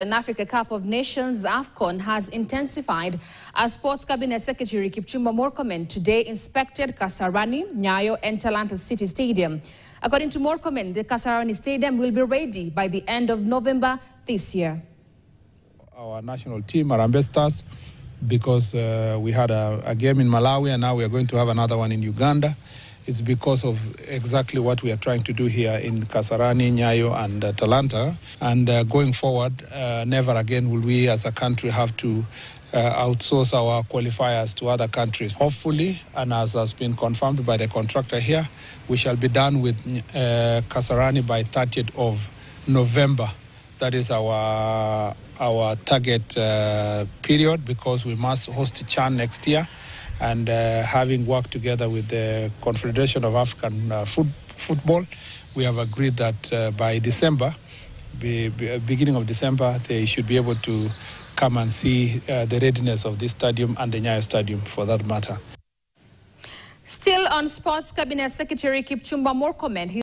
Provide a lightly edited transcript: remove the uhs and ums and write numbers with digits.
An Africa Cup of Nations, AFCON, has intensified as Sports Cabinet Secretary Kipchumba Murkomen today inspected Kasarani, Nyayo and Talanta City Stadium. According to Murkomen, the Kasarani Stadium will be ready by the end of November this year. Our national team, Harambee Stars, because we had a game in Malawi and now we are going to have another one in Uganda. It's because of exactly what we are trying to do here in Kasarani, Nyayo and Talanta. And going forward, never again will we as a country have to outsource our qualifiers to other countries. Hopefully, and as has been confirmed by the contractor here, we shall be done with Kasarani by 30th of November. That is our target period, because we must host Chan next year. And having worked together with the Confederation of African Football, we have agreed that by December, beginning of December, they should be able to come and see the readiness of this stadium and the Nyayo Stadium for that matter. Still on sports, Cabinet Secretary Kipchumba Murkomen.